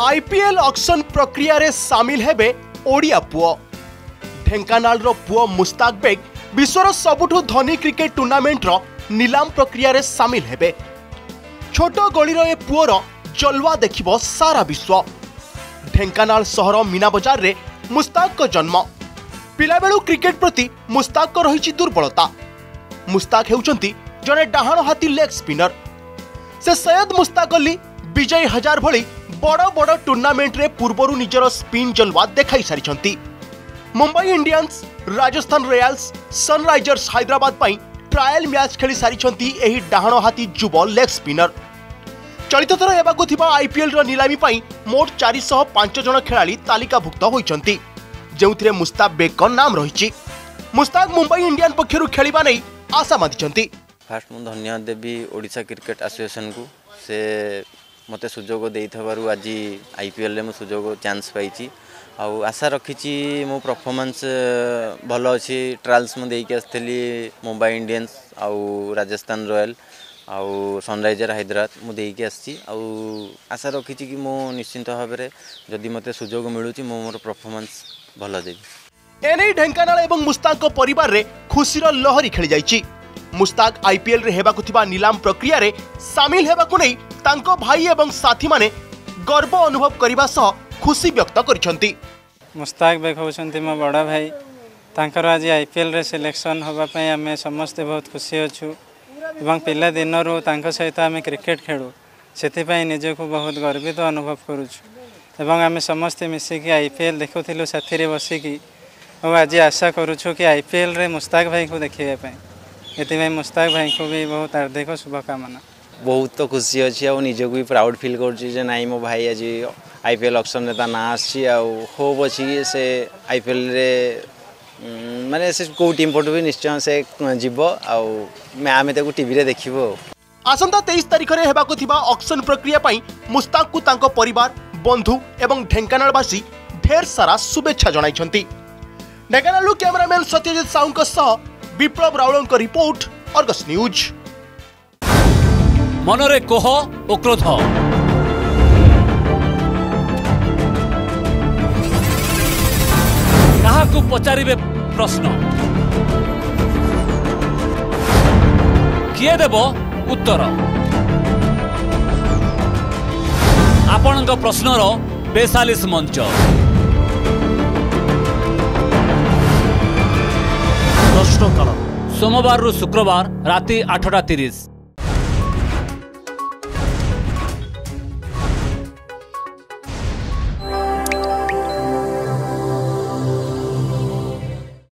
IPL auction प्रक्रिया रे शामिल हेबे ओडिया पुओ। ढेंकानाल रो पुओ मुस्ताक बेग विश्वर सबुठु धनी क्रिकेट टूर्नामेंट रो नीलाम प्रक्रिया रे शामिल हेबे। छोट गली रो ए पुओ रो जलवा देखिबो सारा विश्व। ढेंकानाल शहर मीना बाजार रे मुस्ताक को जन्म। पिला बेलू क्रिकेट प्रति मुस्ताक को रहिछि दुर्बलता। मुस्ताक हेउचंती जने डाहाण हाथी लेग स्पिनर। से सैयद मुस्तक अली विजय हजार भली बड़ बड़ टूर्नामेंट रे पूर्वरु निजर स्पिन जलवा देखाई सारिछंती। Mumbai Indians, Rajasthan Royals, Sunrisers Hyderabad पई ट्रायल मैच खेली सारिछंती एही डाहाण हाथी युवा लेग स्पिनर। चलित थर हेबाकु थिबा आईपीएल रो नीलामी पई मोट 405 जन खेलाड़ी तालिकाभुक्त होइछंती, जेउथिरे मुस्ताक बेग को नाम रहिछि। मुस्ताक मुंबई इंडियन पक्षरु खेलिबा नै आशा बांधिछंती। फास्ट मु धन्यवाद देवी ओडिशा क्रिकेट एसोसिएशन को, से मत सुजोग देथबारु आज आईपीएल रे मु सुजोग चांस पाई आशा रखी। मो परफॉर्मेंस भल अच्छी। ट्रायल्स मु देके आसली मुंबई इंडियंस आउ राजस्थान रॉयल आउ सनराइजर हैदराबाद मु देके आशा रखी कि मो निश्चिंत भाव में जदि मत सुजोग मिलूची मो मोर परफॉर्मेंस भल देबी। एने ढेंकानाल एवं मुस्ताक को परिवार रे खुशी रो लहरी खेली जाईची। मुस्ताक आईपीएल रे हेबाकु थिबा नीलाम प्रक्रिया रे शामिल हेबाकु नै तांको भाई एवं साथी माने गर्व अनुभव करिबा सह खुशी व्यक्त करिसंती। मुस्ताक बेग होसंती मो बड़ा भाई, तांकर आज आईपीएल रे सिलेक्शन होबा पई हमें समस्त बहुत खुशी होछु एवं पहिला दिन रो तांको सहित हमें क्रिकेट खेलू सेति पई निजे को बहुत गर्वित अनुभव करूछु एवं हमें समस्त मिसि के आईपीएल देखुथिलु साथी रे बसि की और आज आशा करूछु कि आईपीएल रे मुस्ताक भाई को देखिबे पई। ये मुस्ताक भाई को भी बहुत हार्दिक शुभकामना। बहुत तो खुशी अच्छी और निजक भी प्राउड फील कर नाई मो भाई आज आईपीएल ऑक्शन रे ना आसी होप अच्छी से आईपीएल रे माने से को टीम पटु भी निश्चय से जीव आम टीवी रे देखिबो। आसंता 23 तारिख रे हेबाकु थिबा ऑक्शन प्रक्रिया पई मुस्ताक को तांको परिवार, बंधु एवं ढेंकानालवासी ढेर सारा शुभेच्छा जणाइछंती। ढेंकानालु कैमरामैन सत्यजित साहू को सह विप्लव रावल का रिपोर्ट अर्गस न्यूज। मनरे कोह ओ क्रोध काहाकु पचारिबे प्रश्न, किए देब उत्तर। आपणक प्रश्नर 42 मंच। सोमवार रु शुक्रवार राति 8:30।